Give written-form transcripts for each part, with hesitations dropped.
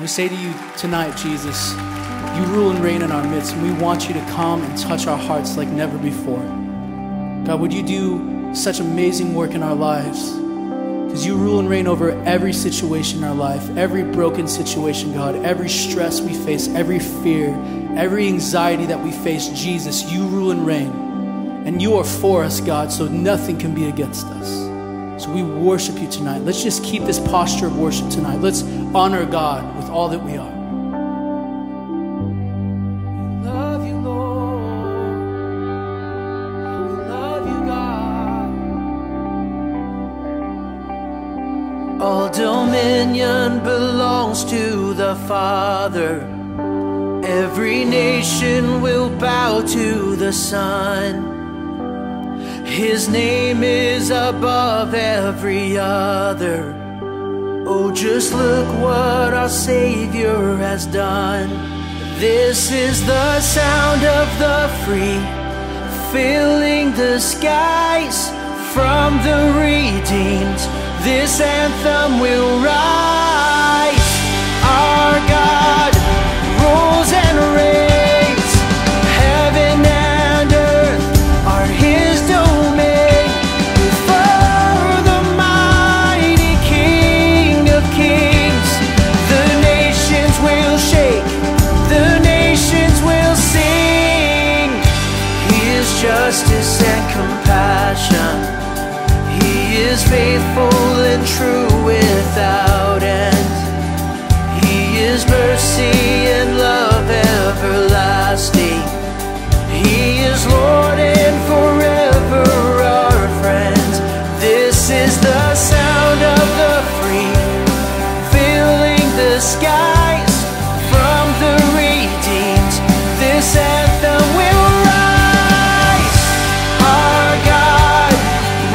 We say to you tonight, Jesus, you rule and reign in our midst, and we want you to come and touch our hearts like never before. God, would you do such amazing work in our lives? Because you rule and reign over every situation in our life, every broken situation, God, every stress we face, every fear, every anxiety that we face, Jesus, you rule and reign. And you are for us, God, so nothing can be against us. So we worship you tonight. Let's just keep this posture of worship tonight. Let's honor God with all that we are. Dominion belongs to the Father. Every nation will bow to the Son. His name is above every other. Oh, just look what our Savior has done. This is the sound of the free, filling the skies from the redeemed. This anthem will rise. Our God rules and reigns. Heaven and earth are his domain. For the mighty King of kings, the nations will shake, the nations will sing. His justice and compassion, he is faithful and true without end. He is mercy and love everlasting. He is Lord and forever our friend. This is the sound of the free, filling the skies from the redeemed. This anthem will rise. Our God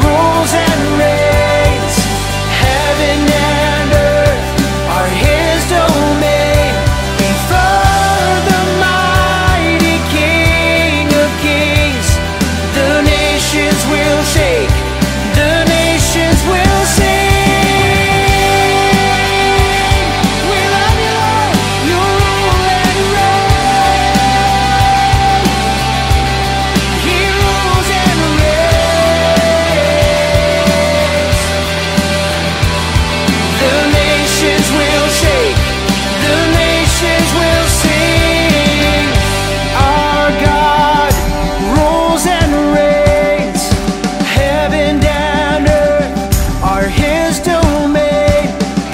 rules and reigns, heaven and earth are his domain. Before the mighty King of kings, the nations will shake, the nations will sing. We love you, Lord, you rule and reign. He rules and reigns. The nations will shake, the nations will sing. Our God rules and reigns,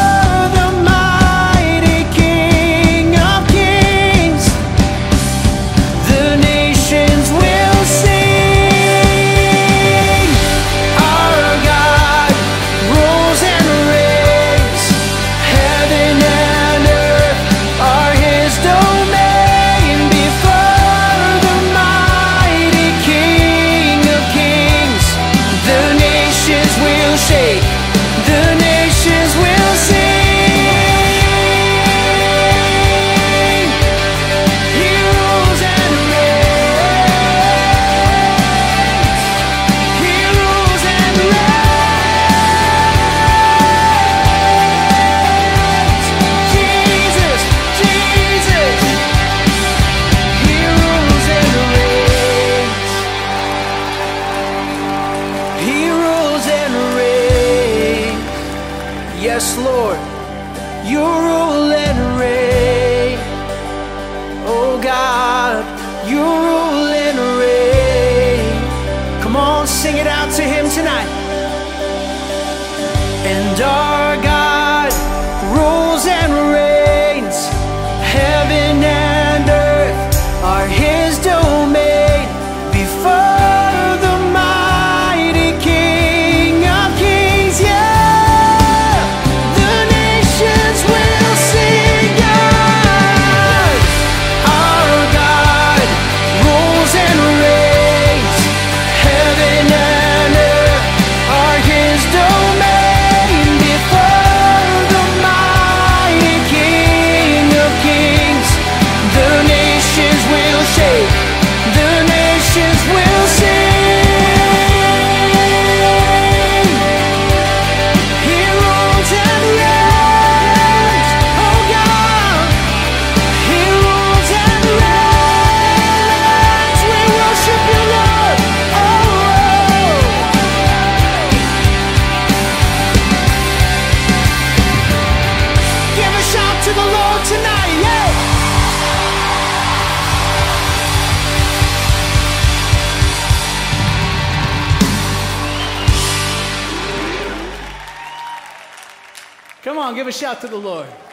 heaven and earth are his domain. Before the mighty King of kings, the nations will sing. Our God rules and reigns, heaven and earth are his domain. Before the mighty King of kings, the nations will shake, the nations will sing. He rules and reigns. He rules and reigns. Jesus, Jesus. He rules and reigns. He rules and reigns. Yes, Lord, you rule and reign. Oh God, you rule and reign. Come on, sing it out to him tonight. And our God rules and reigns, heaven and earth are his domain. Before the mighty King of kings, yeah, the nations will sing. Yeah. Our God rules and reigns, heaven and earth are his domain. Before Come on, give a shout to the Lord.